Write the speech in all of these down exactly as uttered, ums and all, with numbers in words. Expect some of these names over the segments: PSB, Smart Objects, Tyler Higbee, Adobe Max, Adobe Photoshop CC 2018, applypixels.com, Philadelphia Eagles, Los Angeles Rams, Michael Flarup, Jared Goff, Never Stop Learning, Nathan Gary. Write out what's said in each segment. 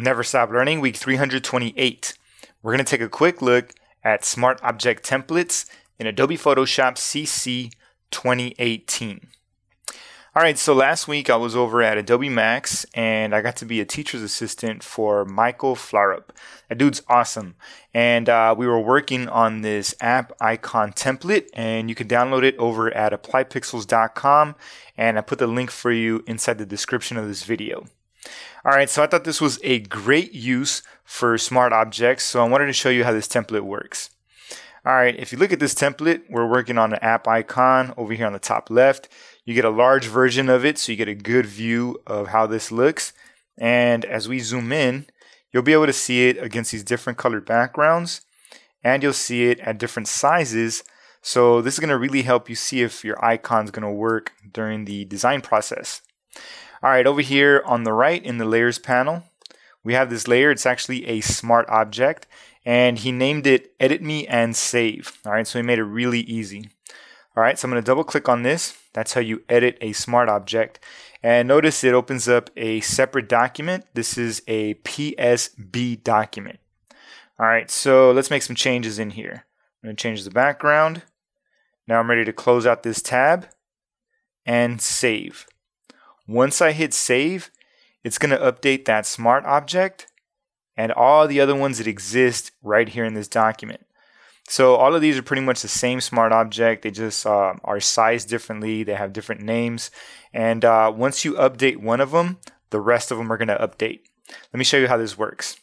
Never Stop Learning, week three hundred twenty-eight. We're going to take a quick look at Smart Object Templates in Adobe Photoshop C C twenty eighteen. All right, so last week I was over at Adobe Max and I got to be a teacher's assistant for Michael Flarup. That dude's awesome. And uh, we were working on this app icon template, and you can download it over at apply pixels dot com, and I put the link for you inside the description of this video. All right, so I thought this was a great use for smart objects, so I wanted to show you how this template works. All right, if you look at this template, we're working on an app icon over here on the top left. You get a large version of it, so you get a good view of how this looks. And as we zoom in, you'll be able to see it against these different colored backgrounds, and you'll see it at different sizes. So this is going to really help you see if your icon's going to work during the design process. All right, over here on the right in the layers panel, we have this layer. It's actually a smart object, and he named it Edit Me and Save. All right, so he made it really easy. All right, so I'm going to double click on this. That's how you edit a smart object. And notice it opens up a separate document. This is a P S B document. All right, so let's make some changes in here. I'm going to change the background. Now I'm ready to close out this tab and save. Once I hit save, it's going to update that smart object and all the other ones that exist right here in this document. So all of these are pretty much the same smart object. They just uh, are sized differently. They have different names. And uh, once you update one of them, the rest of them are going to update. Let me show you how this works.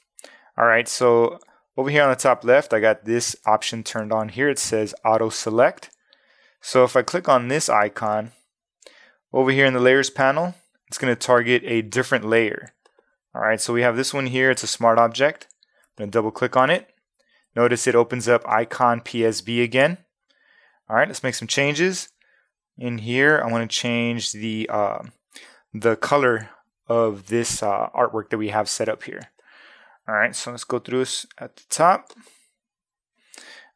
All right, so over here on the top left, I got this option turned on here. It says auto select. So if I click on this icon, over here in the layers panel, it's going to target a different layer. All right, so we have this one here. It's a smart object. I'm going to double click on it. Notice it opens up icon P S B again. All right, let's make some changes. In here, I want to change the, uh, the color of this uh, artwork that we have set up here. All right, so let's go through this at the top.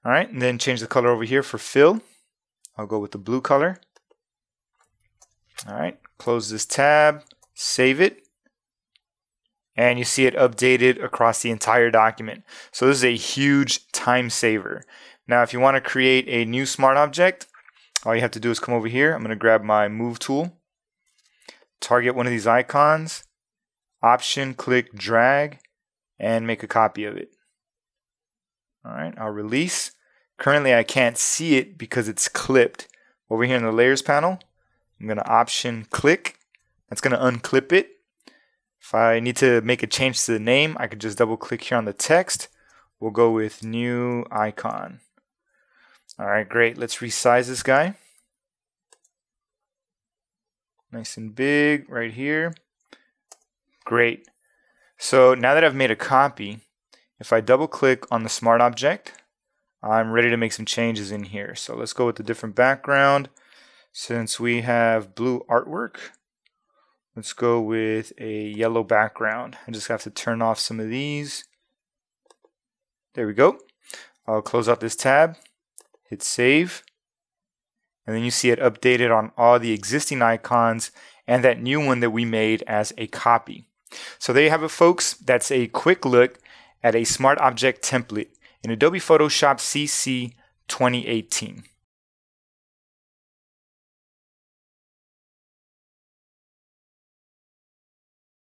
All right, and then change the color over here for fill. I'll go with the blue color. All right, close this tab, save it, and you see it updated across the entire document. So this is a huge time saver. Now, if you want to create a new smart object, all you have to do is come over here. I'm going to grab my move tool, target one of these icons, option, click, drag, and make a copy of it. All right, I'll release. Currently, I can't see it because it's clipped. Over here in the layers panel, I'm going to option click. That's going to unclip it. If I need to make a change to the name, I could just double click here on the text. We'll go with new icon. All right, great. Let's resize this guy. Nice and big right here. Great. So now that I've made a copy, if I double click on the smart object, I'm ready to make some changes in here. So let's go with a different background. Since we have blue artwork, let's go with a yellow background. I just have to turn off some of these. There we go. I'll close out this tab, hit save, and then you see it updated on all the existing icons and that new one that we made as a copy. So there you have it, folks. That's a quick look at a smart object template in Adobe Photoshop C C twenty eighteen.